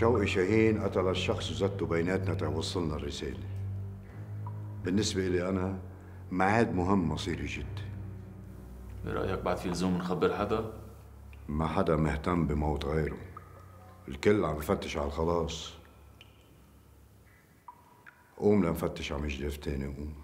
شوقي شاهين قتل الشخص وزته بيناتنا توصلنا الرسالة. بالنسبة لي أنا معاد مهم مصيري جدا. برأيك بعد في لزوم نخبر حدا؟ ما حدا مهتم بموت غيره، الكل عم يفتش على الخلاص. قوم لنفتش على مجدف تاني، قوم.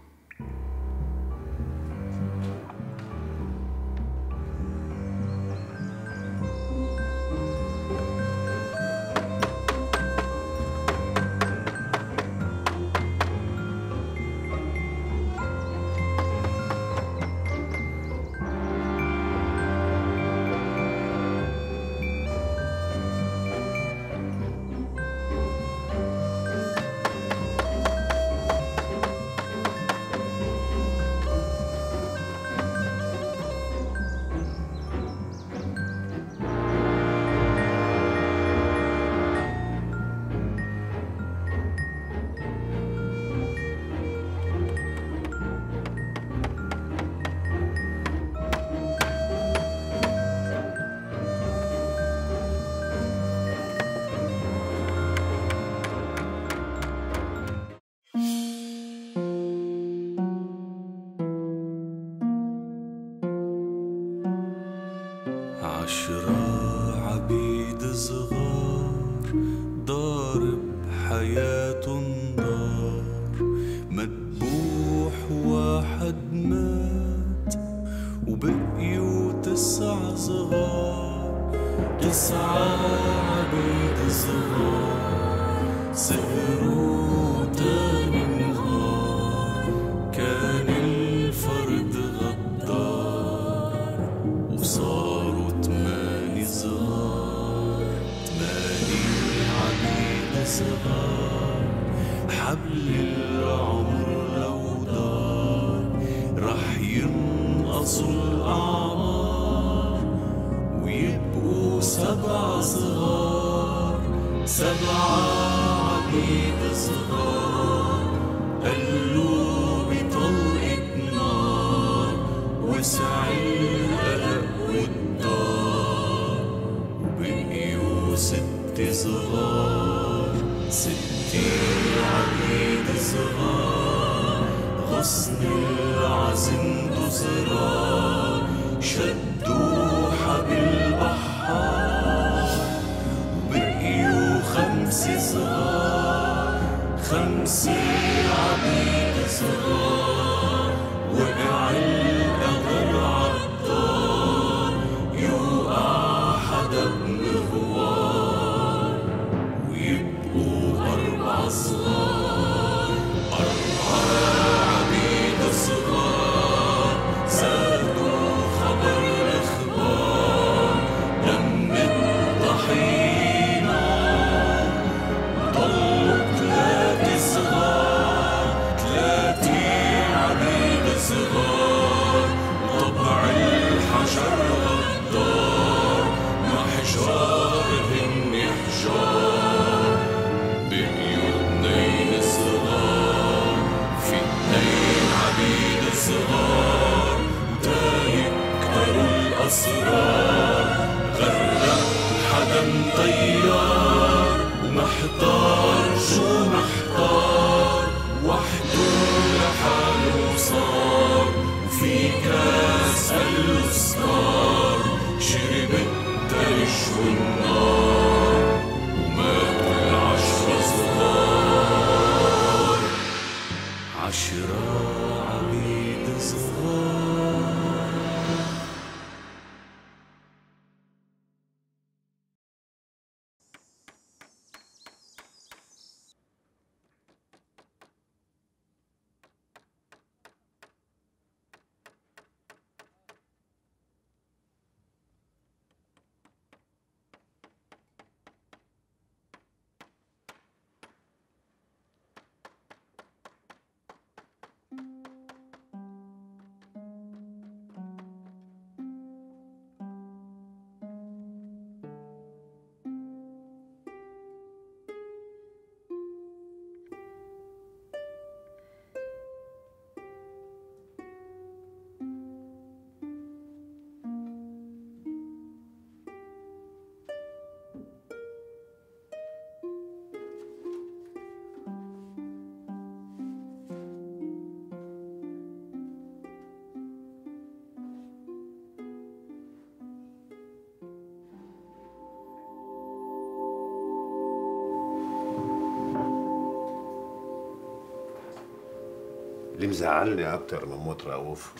اللي مزعلني اكتر من موت رؤوف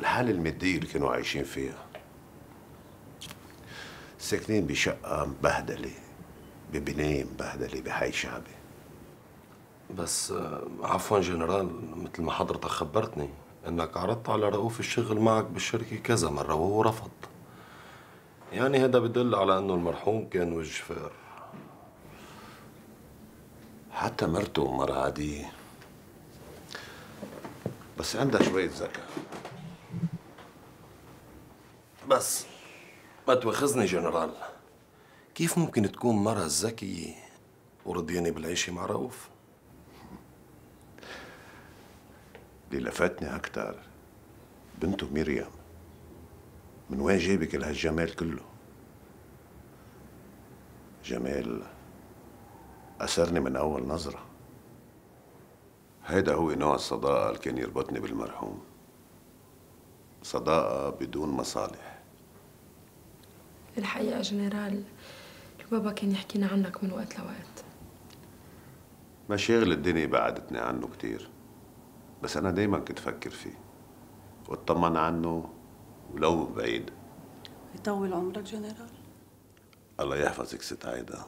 الحالة المادية اللي كانوا عايشين فيها. ساكنين بشقة مبهدلة، ببناية مبهدلة، بحي شعبي. بس عفوا جنرال، مثل ما حضرتك خبرتني انك عرضت على رؤوف الشغل معك بالشركة كذا مرة وهو رفض. يعني هذا بدل على انه المرحوم كان وجه فقر. حتى مرته مرة عادية، بس عندها شوية ذكاء. بس ما تواخذني جنرال، كيف ممكن تكون مرة ذكية ورضيانة بالعيشة مع رؤوف؟ اللي لفتني أكتر بنته مريم. من وين جايبك لهالجمال كله؟ جمال أسرني من أول نظرة. هيدا هو نوع الصداقة اللي كان يربطني بالمرحوم، صداقة بدون مصالح. الحقيقة جنرال، البابا كان يحكينا عنك من وقت لوقت. مشاغل الدنيا بعدتني عنه كتير، بس أنا دايماً كنت أفكر فيه وأطمن عنه ولو من بعيد. يطول عمرك جنرال. الله يحفظك ست عايدة.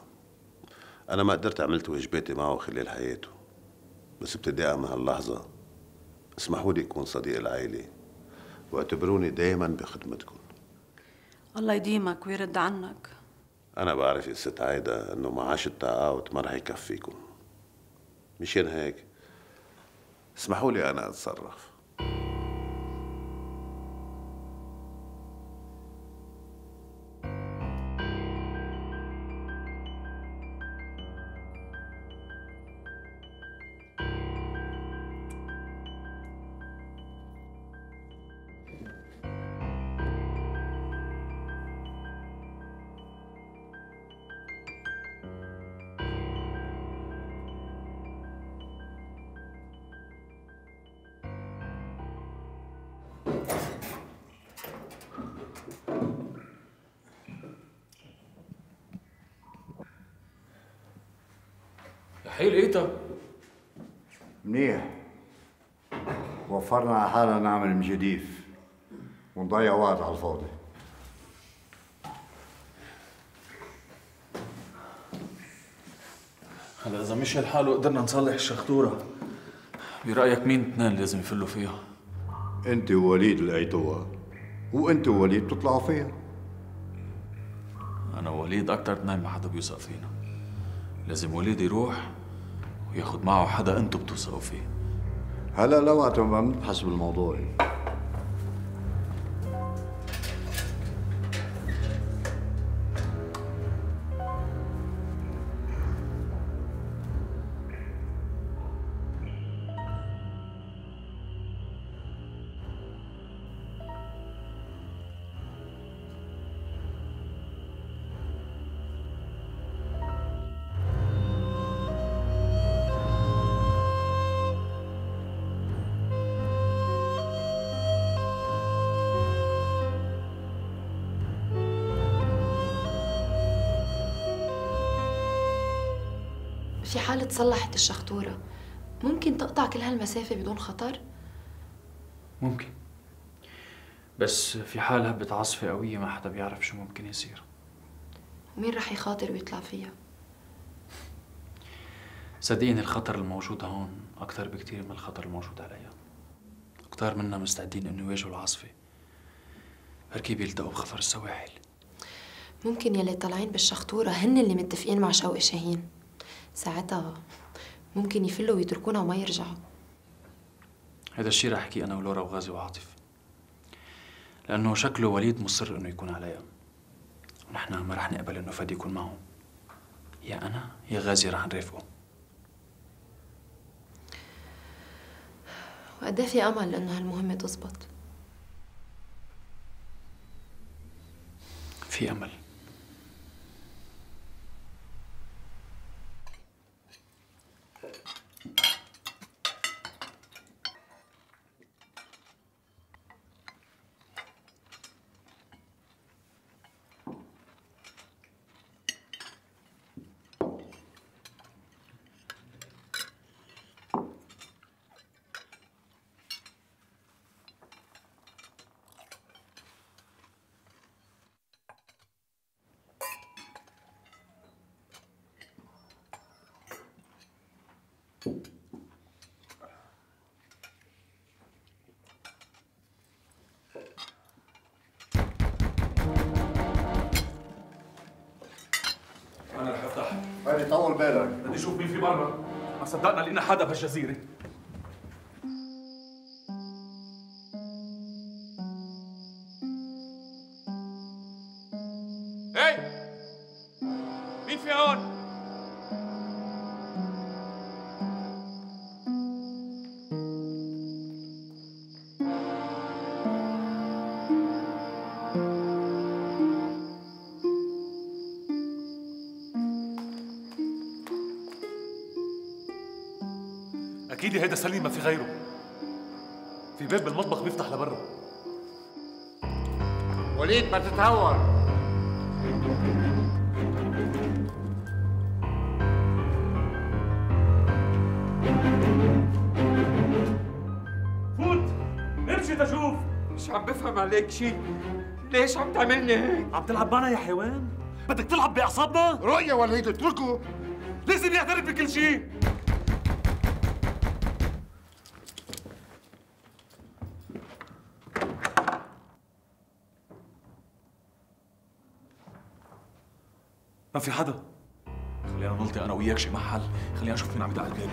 أنا ما قدرت عملت واجباتي معه خلال حياته، بس ابتداء من هاللحظة اسمحوا لي أكون صديق العائلة واعتبروني دايماً بخدمتكم. الله يديمك ويرد عنك. أنا بعرف يا ست عايدة إنه معاش التعاوت ما رح يكفيكم، مشان هيك اسمحوا لي أنا أتصرف. حيل ايتها منيح، وفرنا على حالنا نعمل مجديف ونضيع وقت على الفاضي. هلا اذا مشي الحال وقدرنا نصلح الشخطوره، برايك مين اثنين لازم يفلوا فيها؟ انت ووليد لقيتوها، وانت ووليد بتطلعوا فيها. انا ووليد اكثر اثنين ما حدا بيوثق فينا، لازم وليد يروح وياخد معه حدا انتو بتوثقوا فيه. هلا لوقت ما بنبحث بالموضوع. في حالة صلحت الشخطورة، ممكن تقطع كل هالمسافة بدون خطر؟ ممكن، بس في حال هبت عاصفة قوية ما حدا بيعرف شو ممكن يصير. ومين رح يخاطر ويطلع فيها؟ صدقيني الخطر الموجود هون أكتر بكتير من الخطر الموجود عليها. كتار منا مستعدين إنه يواجهوا العاصفة، بركي بيلتقوا بخطر السواحل. ممكن يلي طالعين بالشخطورة هن اللي متفقين مع شوقي شاهين، ساعتها ممكن يفلوا ويتركونا وما يرجعوا. هذا الشيء رح احكيه انا ولورا وغازي وعاطف، لانه شكله وليد مصر انه يكون عليها، ونحن ما رح نقبل انه فادي يكون معهم. يا انا يا غازي رح نرافقه. وقد ايه في امل انه هالمهمه تزبط؟ في امل. فادي طول بالك. بدي اشوف مين في برا. ما صدقنا لقينا حدا بهالجزيره. اكيد هيدا سليم، ما في غيره. في باب بالمطبخ بيفتح لبرا. وليد ما تتهور. فوت امشي تشوف. مش عم بفهم عليك شيء. ليش عم تعملني هيك؟ عم تلعب معنا يا حيوان؟ بدك تلعب باعصابنا؟ رؤيا وليد اتركه، لازم يعترف بكل شيء. ما في حدا. خلينا نلطي انا وياك شي محل، خلينا نشوف مين عم يدق على الباب.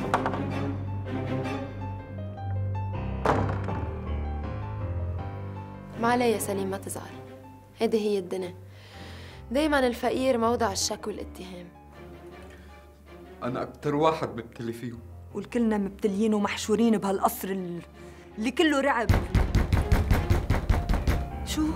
ما علي يا سليم، ما تزعل، هيدي هي الدنيا. دايما الفقير موضع الشك والاتهام. انا اكثر واحد مبتلي فيه، والكلنا مبتليين ومحشورين بهالقصر اللي كله رعب. شو؟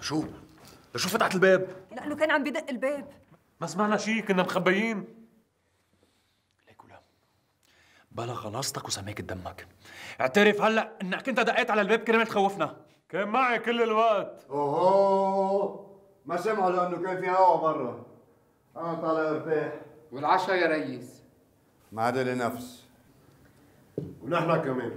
شو؟ لشو فتحت الباب؟ لأنه كان عم بدق الباب. ما سمعنا شيء، كنا مخبيين. ليك ولا بلغ غلاصتك وسماك دمك. اعترف هلا انك انت دقيت على الباب كرمال تخوفنا. كان معي كل الوقت. اوه ما سمعوا لانه كان في هوا برا. انا طالع ارتاح. والعشاء يا ريس؟ ما عاد لي نفس. ونحن كمان.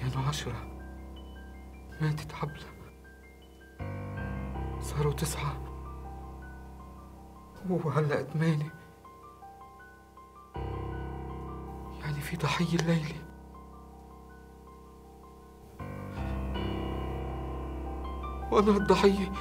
كانوا 10، ماتت عبلة، صاروا 9، وهلأ 8. يعني في ضحية الليلة. وأنا الضحية.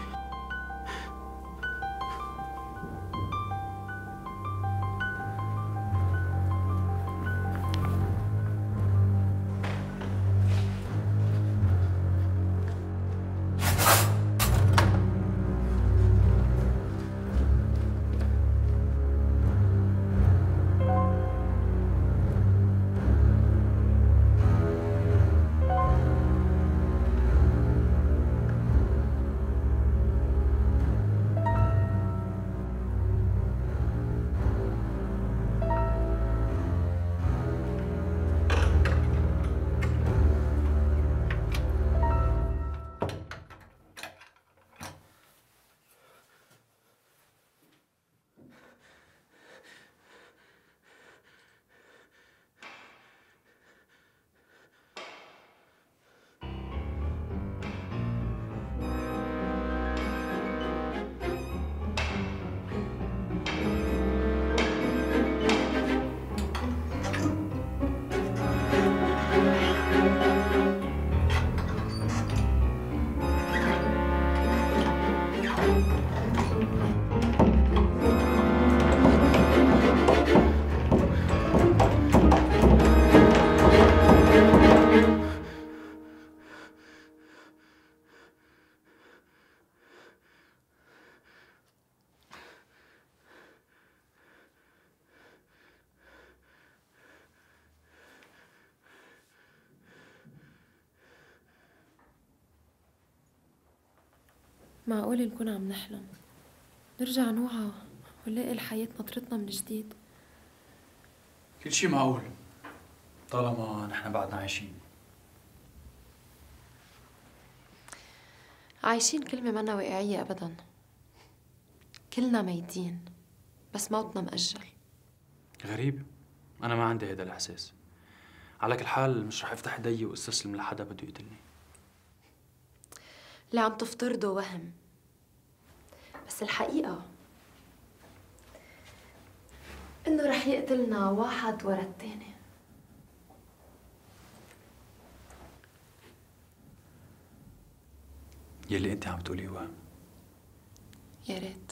معقول نكون عم نحلم؟ نرجع نوعى ونلاقي الحياة نطرتنا من جديد؟ كل شيء معقول طالما نحن بعدنا عايشين. عايشين كلمة مانا واقعية أبداً. كلنا ميتين بس موتنا مأجل. غريب، أنا ما عندي هيدا الإحساس. على كل حال مش رح أفتح إيدي وأستسلم لحدا بده يقتلني. اللي عم تفترضه وهم. بس الحقيقة إنه رح يقتلنا واحد ورا التاني. يلي أنت عم تقوليه وهم. يا ريت.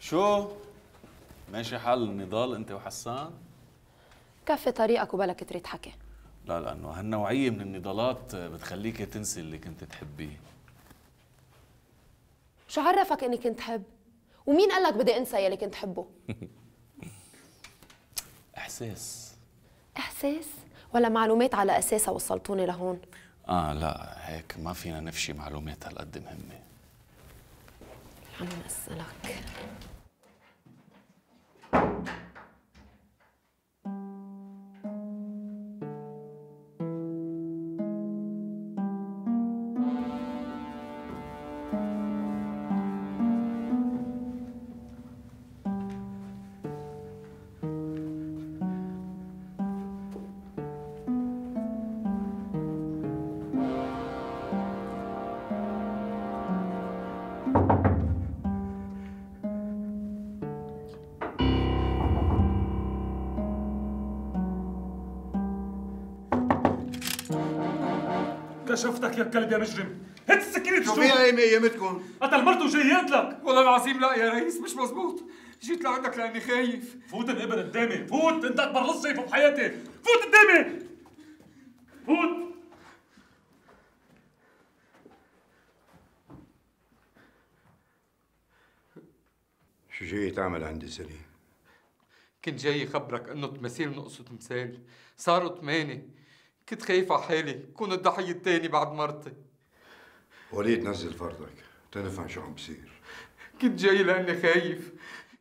شو؟ ماشي حال النضال انت وحسان؟ كفي طريقك وبلا كترة حكي. لا لانه هالنوعية من النضالات بتخليك تنسي اللي كنت تحبيه. شو عرفك اني كنت حب؟ ومين قال لك بدي انسى يلي كنت حبه؟ احساس. احساس؟ ولا معلومات على اساسها وصلتوني لهون؟ لا هيك ما فينا نفشي معلومات هالقد مهمة. عم اسألك. شفتك يا كلب يا مجرم، هات السكينة. شو فيها قايمة قيمتكم؟ قتل مرته وجاي يقتلك. والله العظيم لا يا ريس، مش مزبوط. جيت لعندك لأني خايف. فوت انقبل قدامي، فوت، أنت أكبر لص شايفه بحياتي، فوت قدامي، فوت. شو جاي تعمل عندي سليم؟ كنت جاي خبرك إنه تماثيل نقصوا تمثال، صاروا 8. كنت خايف على حالي، كون الضحية الثاني بعد مرتي. وليد نزل فرضك، تنفهم شو عم بصير. كنت جاي لأني خايف،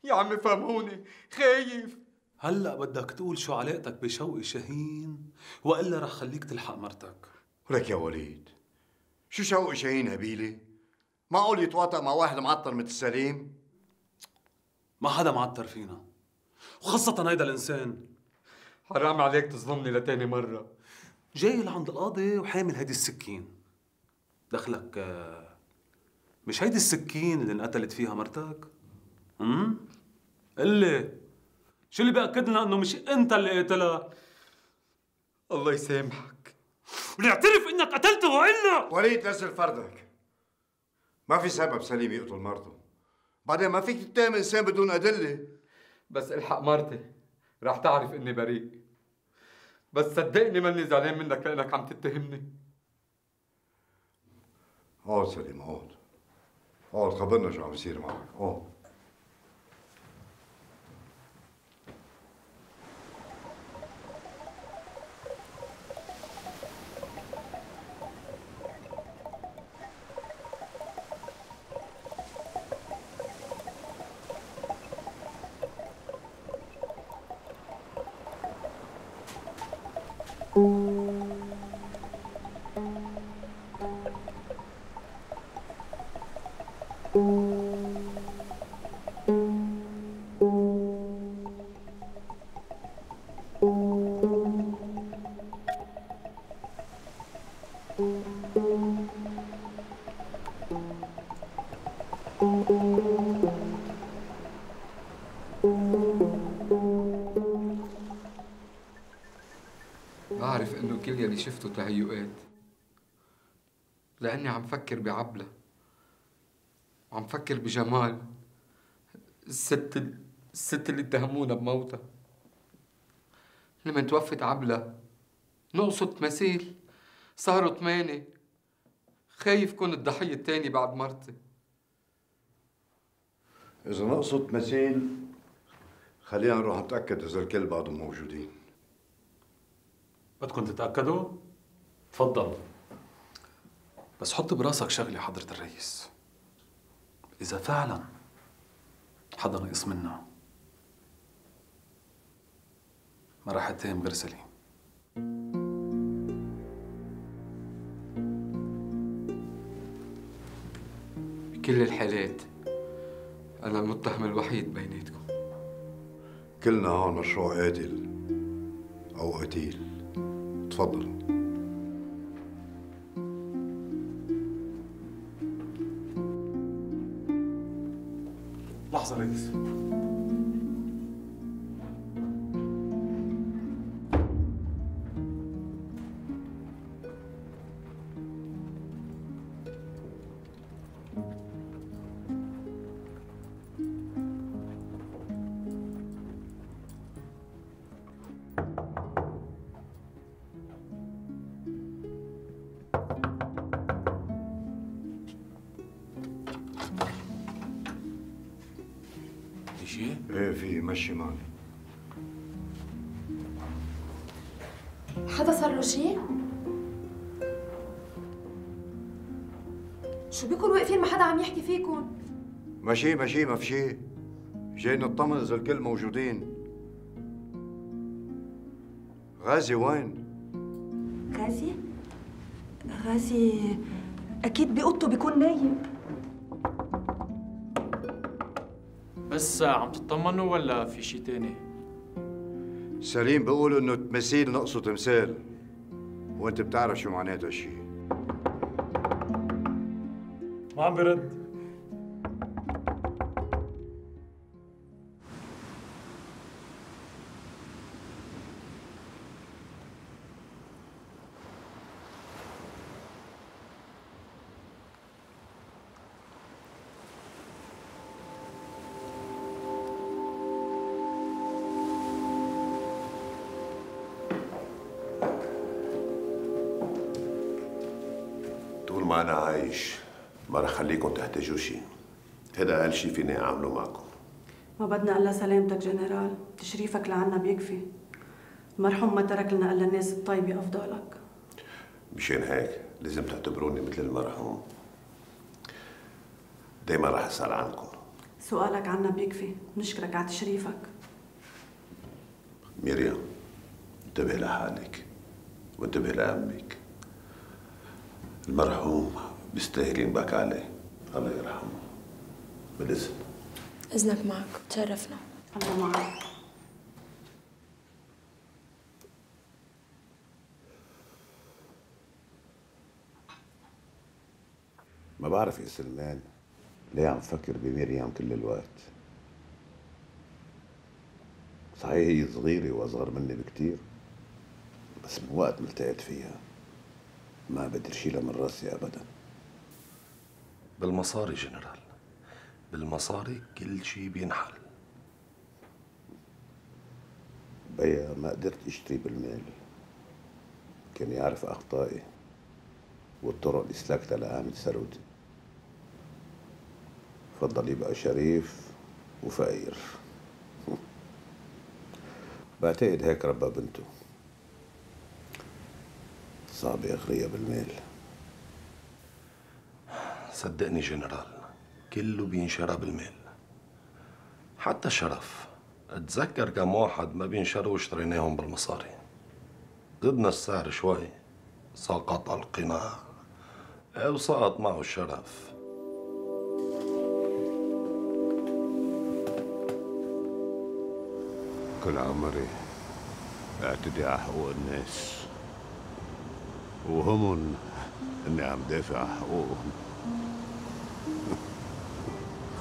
يا عمي فهموني، خايف. هلا بدك تقول شو علاقتك بشوقي شاهين، وإلا رح خليك تلحق مرتك. ولك يا وليد، شو شوقي شاهين هبيلة؟ معقول يتواطئ مع واحد معطر مثل سليم؟ ما حدا معطر فينا، وخاصة هيدا الإنسان. حرام عليك تظلمني لتاني مرة. جاي لعند القاضي وحامل هيدي السكين. دخلك مش هيدي السكين اللي انقتلت فيها مرتك؟ قلي شو اللي بأكد لنا انه مش انت اللي قتلها؟ الله يسامحك ونعترف انك قتلته والا. وليد نزل فردك، ما في سبب سليم يقتل مرته، بعدين ما فيك تتهم انسان بدون ادله. بس الحق مرتي، رح تعرف اني بريء. بس صدقني ماني زعلان منك لانك عم تتهمني. اقعد سليم، اقعد اقعد، خبرنا شو عم يصير معك. اقعد. بعرف انه كل يلي شفته تهيؤات، لاني عم فكر بعبلة وعم فكر بجمال الست اللي اتهمونا بموتها. لما توفت عبلة نقصوا تماثيل صاروا 8، خايف كون الضحية الثاني بعد مرتي. إذا نقصوا تماثيل خلينا نروح نتأكد إذا الكل بعضهم موجودين. بدكم تتأكدوا؟ تفضل. بس حط براسك شغلة حضرة الرئيس، إذا فعلا حدا نقص منا ما راح أتهم غير سليم. بكل الحالات أنا المتهم الوحيد بيناتكم. كلنا هون مشروع قاتل أو قتيل. تفضلوا. لحظة ريس. ايه في مشي معي. حدا صار له شيء؟ شو بكون واقفين ما حدا عم يحكي فيكم؟ ماشي ما في شيء، جاي نطمن اذا الكل موجودين. غازي وين؟ غازي اكيد بأوضته بيكون نايم. بس عم تطمنوا ولا في شيء تاني؟ سليم بيقولوا انه تمثيل نقصوا تمثال، وانت بتعرف شو معناته هالشيء. ما عم برد. ما أنا عايش ما رح خليكم تحتاجوا شيء، هذا أقل شيء فيني أعمله معكم. ما بدنا إلا سلامتك جنرال، تشريفك لعنا بيكفي. المرحوم ما ترك لنا إلا الناس الطيبة أفضلك. مشان هيك لازم تعتبروني مثل المرحوم، دايما رح أسأل عنكم. سؤالك عنا بيكفي، بنشكرك على تشريفك. مريم انتبه لحالك وانتبه لأمك، المرحوم بيستاهل ينبكى عليه. الله يرحمه. بالإذن. إذنك معك، تشرفنا. الله معك. ما بعرف يا سلمان ليه عم فكر بمريم كل الوقت. صحيح هي صغيرة وأصغر مني بكتير، بس من وقت ما التقيت فيها ما بدي شيلها من راسي ابدا. بالمصاري جنرال، بالمصاري كل شيء بينحل. بيا ما قدرت اشتري بالمال، كان يعرف اخطائي والطرق اللي سلكتها لاعمل ثروتي. فضل يبقى شريف وفقير. بعتقد هيك ربى بنته. صعب يغريها بالمال. صدقني جنرال كله بينشرى بالمال، حتى الشرف. اتذكر كم واحد ما بينشروا واشتريناهم بالمصاري. زدنا السعر شوي سقط القناع وسقط معه الشرف. كل عمري اعتدي على حقوق الناس وهمن اني عم دافع عن حقوقهم.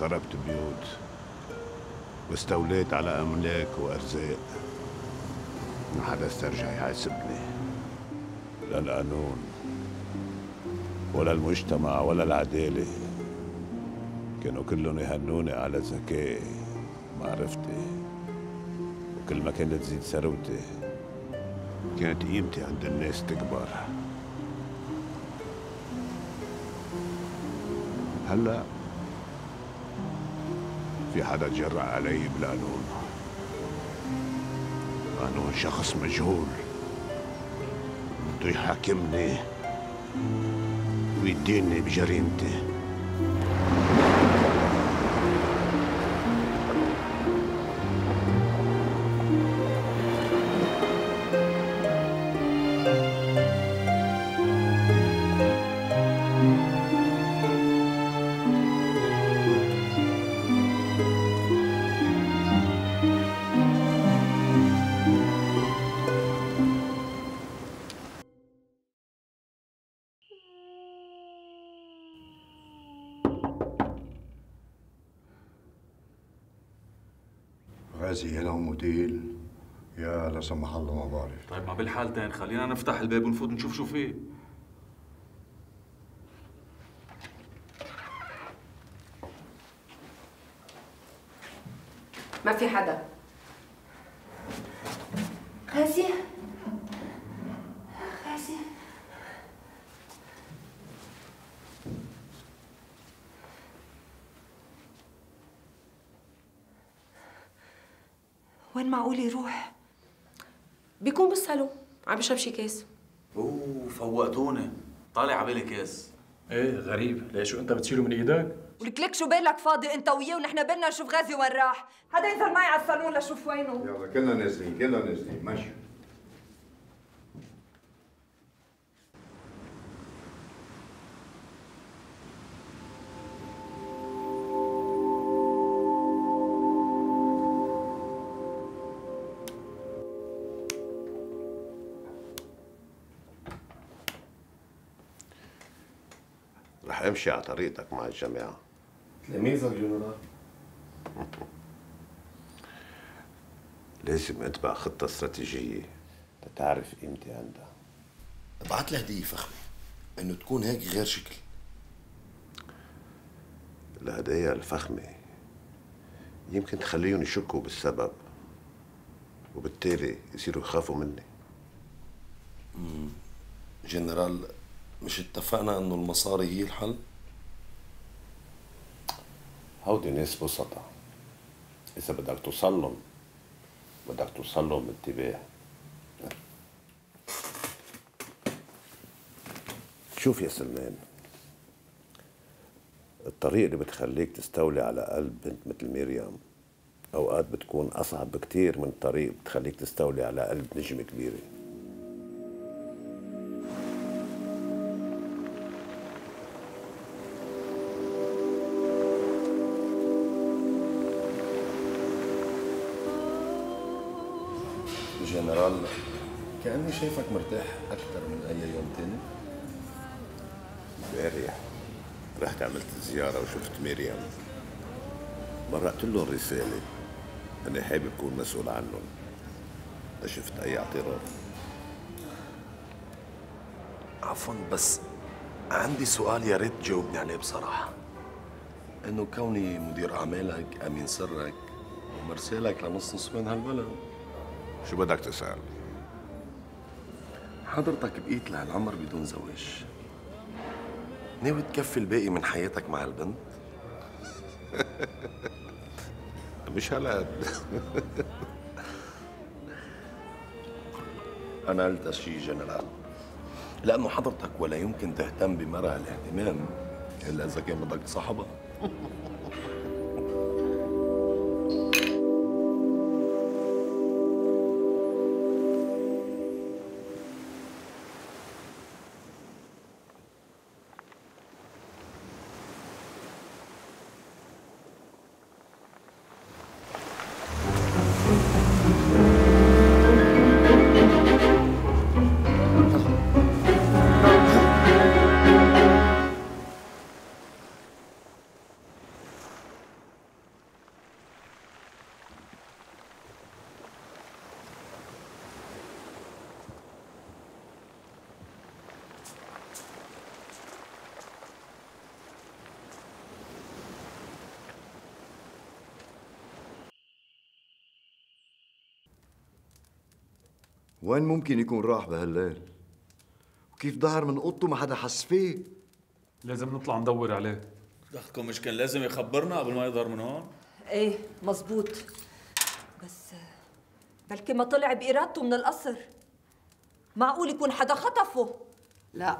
خربت بيوت واستوليت على املاك وارزاق. ما حدا استرجع يحاسبني، لا القانون ولا المجتمع ولا العداله. كانوا كلهم يهنوني على ذكائي ومعرفتي، وكل ما كانت تزيد ثروتي كانت قيمتي عند الناس تكبر. هلا في حدا تجرأ علي بالقانون؟ قانون شخص مجهول بده يحاكمني ويديني بجريمتي. غازي هنا وموديل، يا لا سمح الله ما بعرف. طيب ما بالحالتين خلينا نفتح الباب ونفوت نشوف شو فيه. ما في حدا. غازي غازي وين معقول يروح؟ بيكون بالصالون عم بشرب شي كاس. اوه فوقتونا، طالع عبالي كاس. ايه غريب، ليش شو انت بتشيله من ايدك؟ ولك لك شو بالك فاضي انت وياه ونحن بدنا نشوف غازي وين راح، حدا ينزل معي على الصالون لشوف وينه. يلا كلنا نازلين كلنا نازلين، ماشي. رح امشي على طريقتك مع الجماعة. تلاميذك جنرال. لازم اتبع خطة استراتيجية لتعرف قيمتي عندها. ابعت لي هدية فخمة، انه تكون هيك غير شكل. الهدايا الفخمة يمكن تخليهم يشكوا بالسبب، وبالتالي يصيروا يخافوا مني. جنرال مش اتفقنا انه المصاري هي الحل؟ هودي ناس بسطة، إذا بدك توصلهم بدك توصلهم باتباع. شوف يا سلمان، الطريقة اللي بتخليك تستولي على قلب بنت مثل مريم أوقات بتكون أصعب بكتير من الطريقة بتخليك تستولي على قلب نجمة كبيرة. جنرال كأني شايفك مرتاح أكثر من أي يوم تاني. امبارح رحت عملت زيارة وشفت مريم، مرقت لهم رسالة أني حابب أكون مسؤول عنهم. ما شفت أي اعتراض. عفوا بس عندي سؤال يا ريت تجاوبني عليه بصراحة. إنه كوني مدير أعمالك أمين سرك ومرسالك لنص نصفين هالبلد، شو بدك تسأل؟ حضرتك بقيت لهالعمر بدون زواج، ناوي تكفي الباقي من حياتك مع البنت؟ مش هالقد. أنا قلت هالشي جنرال لأنه حضرتك ولا يمكن تهتم بمرأة الاهتمام إلا إذا كان بدك تصاحبها. وين ممكن يكون راح بهالليل؟ وكيف ظهر من اوضته ما حدا حس فيه؟ لازم نطلع ندور عليه. بدكم مش كان لازم يخبرنا قبل ما يظهر من هون؟ ايه مزبوط، بس بلكي ما طلع بإرادته من القصر. معقول يكون حدا خطفه؟ لا،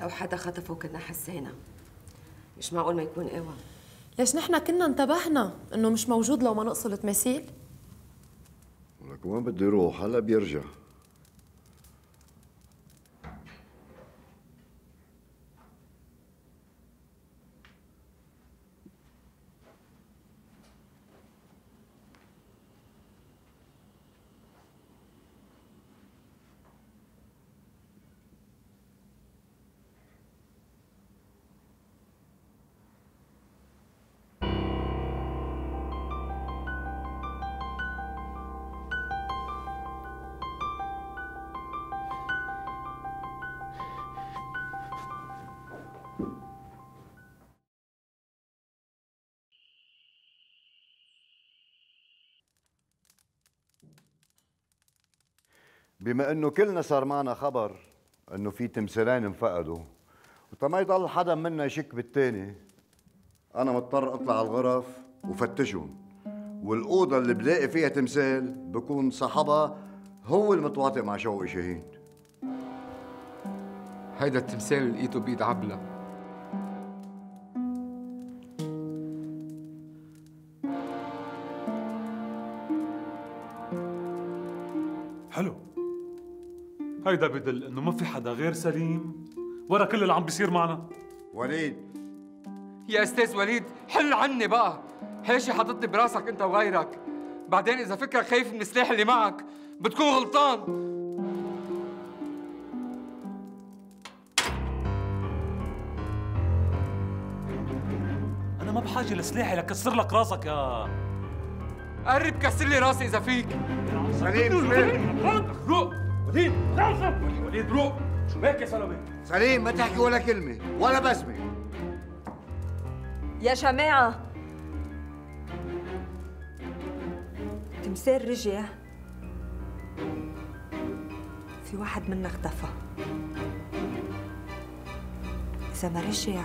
لو حدا خطفه كنا حسينا. مش معقول ما يكون. ايوه ليش نحن كنا انتبهنا انه مش موجود لو ما نقصل تماثيل؟ ولك وين بده يروح؟ هلا بيرجع. بما انه كلنا صار معنا خبر انه في تمثالين انفقدوا، وطما يضل حدا منا يشك بالتاني، انا مضطر اطلع على الغرف وفتشهم، والاوضه اللي بلاقي فيها تمثال بكون صاحبها هو المتواطئ مع شوقي شاهين. هيدا التمثال اللي لقيته بيد عبلة. حلو، هيدا بدل انه ما في حدا غير سليم ورا كل اللي عم بيصير معنا. وليد يا استاذ وليد، حل عني بقى هالشي، حاططني براسك انت وغيرك. بعدين اذا فكرك خايف من السلاح اللي معك بتكون غلطان. انا ما بحاجه لسلاحي لكسر لك راسك. يا قرب كسر لي راسي اذا فيك. سليم وليد، وليد روق. شو بك يا سلمى؟ سليم ما تحكي ولا كلمة ولا بسمة. يا جماعة تمثال رجع، في واحد منا اختفى. إذا ما رجع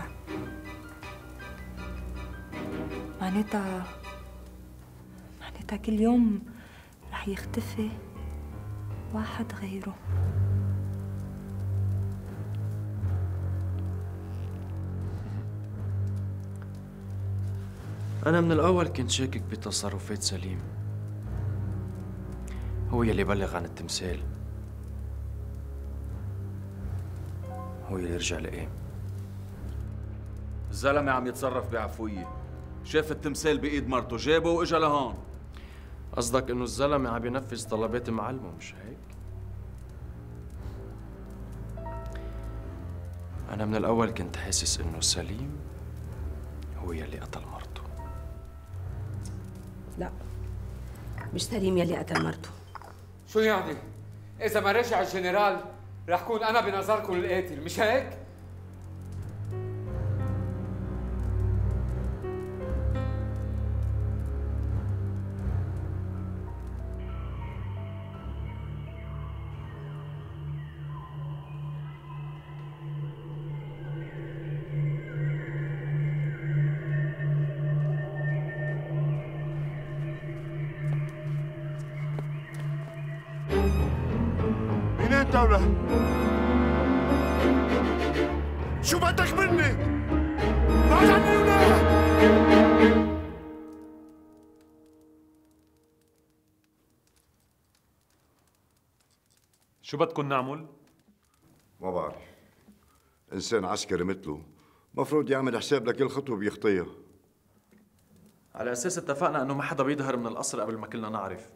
معناتها كل يوم رح يختفي واحد غيره. أنا من الأول كنت شاكك بتصرفات سليم، هو يلي بلغ عن التمثال، هو يلي رجع لقيه. الزلمة عم يتصرف بعفوية، شاف التمثال بإيد مرته جابه وإجا لهون. قصدك انه الزلمه عم ينفذ طلبات معلمه مش هيك؟ انا من الاول كنت حاسس انه سليم هو يلي قتل مرته. لا، مش سليم يلي قتل مرته. شو يعني؟ اذا ما رجع الجنرال رح كون انا بنظركم القاتل مش هيك؟ شو بدك مني؟ بعد عني ولا شو بدكم نعمل؟ ما بعرف، إنسان عسكري مثله مفروض يعمل حساب لكل خطوة بيخطيها. على أساس اتفقنا إنه ما حدا بيظهر من القصر قبل ما كلنا نعرف.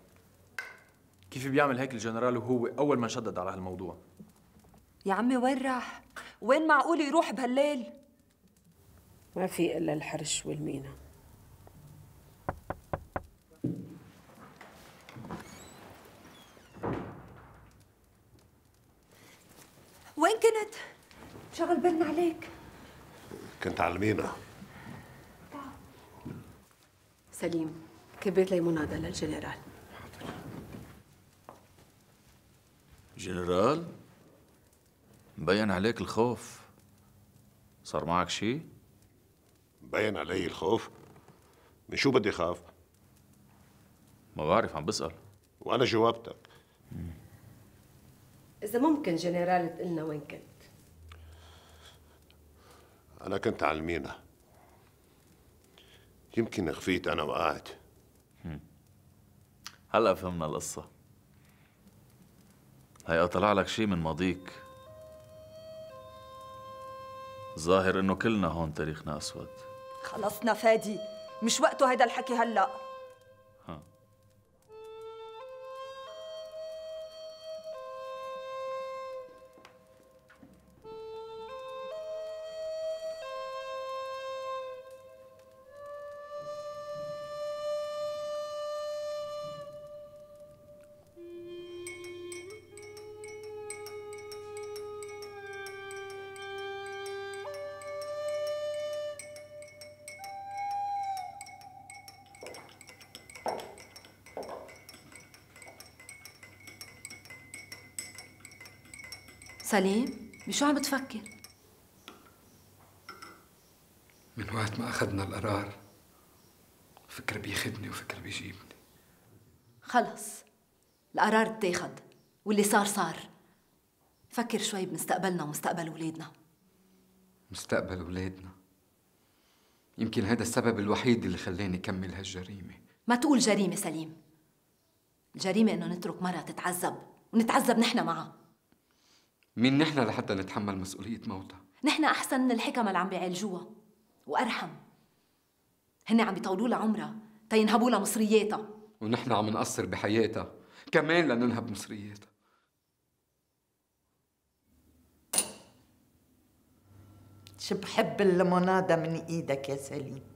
كيف بيعمل هيك الجنرال وهو أول ما شدد على هالموضوع؟ يا عمي وين راح؟ وين معقول يروح بهالليل؟ ما في إلا الحرش والمينا. وين كنت؟ شغل بالنا عليك. كنت على المينا. سليم كبيت لي منادى للجنرال. جنرال، مبين عليك الخوف. صار معك شيء؟ مبين علي الخوف؟ من شو بدي خاف؟ ما بعرف، عم بسأل. وأنا جاوبتك. إذا ممكن جنرال تقلنا وين كنت؟ أنا كنت على المينا. يمكن خفيت أنا وقعت. هلا فهمنا القصة. هيا طلع لك شيء من ماضيك. ظاهر إنه كلنا هون تاريخنا أسود. خلصنا فادي، مش وقته هيدا الحكي هلا. سليم، بشو عم بتفكر؟ من وقت ما أخذنا القرار فكر بياخدني وفكر بيجيبني. خلص، القرار اتاخد واللي صار صار. فكر شوي بمستقبلنا ومستقبل ولادنا. مستقبل ولادنا؟ يمكن هذا السبب الوحيد اللي خلاني أكمل هالجريمة. ما تقول جريمة سليم. الجريمة إنه نترك مرة تتعذب ونتعذب نحن معها. مين نحن لحتى نتحمل مسؤولية موتها؟ نحن أحسن من الحكمة اللي عم بيعالجوها وأرحم. هن عم بيطولوا لها عمرها تينهبوا لها مصرياتها، ونحن عم نقصر بحياتها كمان لننهب مصرياتها. شو بحب الليمونادة من إيدك يا سليم.